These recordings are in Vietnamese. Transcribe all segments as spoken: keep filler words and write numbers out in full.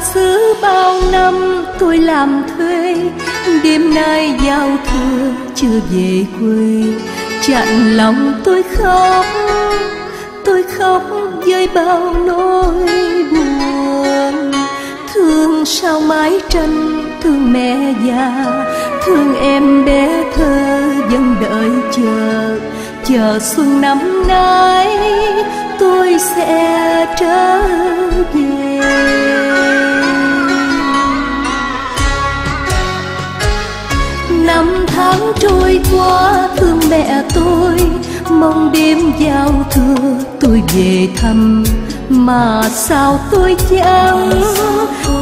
xa xứ bao năm tôi làm thuê, đêm nay giao thừa chưa về quê. Chạnh lòng tôi khóc, tôi khóc với bao nỗi buồn. Thương sao mái tranh, thương mẹ già, thương em bé thơ vẫn đợi chờ. Chờ xuân năm nay tôi sẽ trở về. Năm tháng trôi qua thương mẹ tôi, mong đêm giao thừa tôi về thăm. Mà sao tôi chẳng,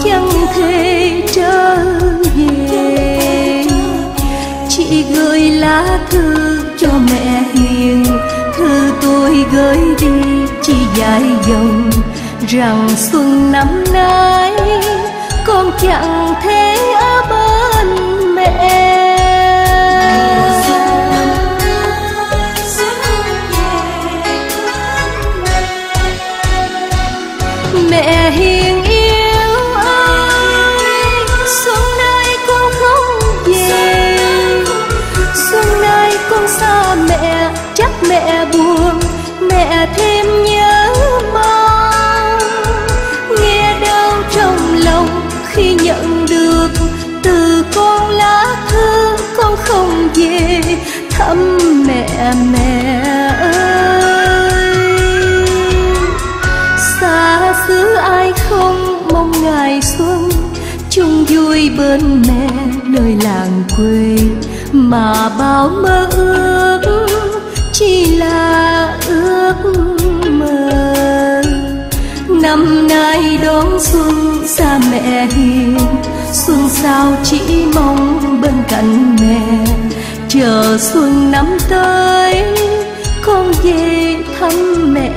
chẳng thể trở về. Chị gửi lá thư cho mẹ hiền, thư tôi gửi đi chỉ vài dòng, rằng xuân năm nay con chẳng thể ở bên mẹ. Mẹ hiền yêu ơi, xuân nay con không về, xuân nay con xa mẹ, chắc mẹ buồn, mẹ thêm nhớ mong. Nghe đau trong lòng khi nhận được từ con lá thư con không về thăm mẹ. Mẹ xuân chung vui bên mẹ nơi làng quê, mà bao mơ ước chỉ là ước mơ. Năm nay đón xuân xa mẹ hiền, xuân sao chỉ mong bên cạnh mẹ. Chờ xuân năm tới con về thăm mẹ.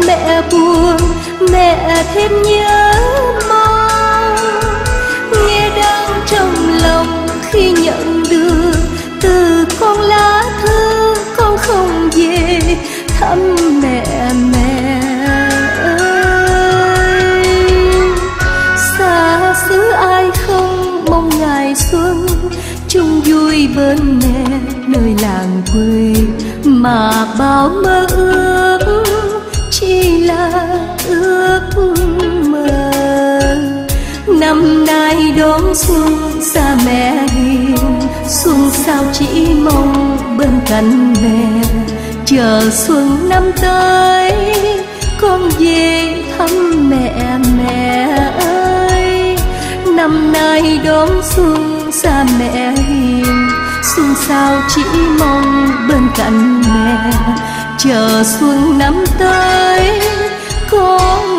Mẹ mẹ buồn, mẹ thêm nhớ mong. Nghe đau trong lòng khi nhận được từ con lá thư con không về thăm mẹ. Mẹ ơi, xa xứ ai không mong ngày xuân chung vui bên mẹ nơi làng quê, mà bao mơ ước chỉ là ước mơ. Năm nay đón xuân xa mẹ hiền, xuân sao chỉ mong bên cạnh mẹ. Chờ xuân năm tới con về thăm mẹ. Mẹ ơi, năm nay đón xuân xa mẹ hiền, xuân sao chỉ mong bên cạnh mẹ. Chờ xuân năm tới con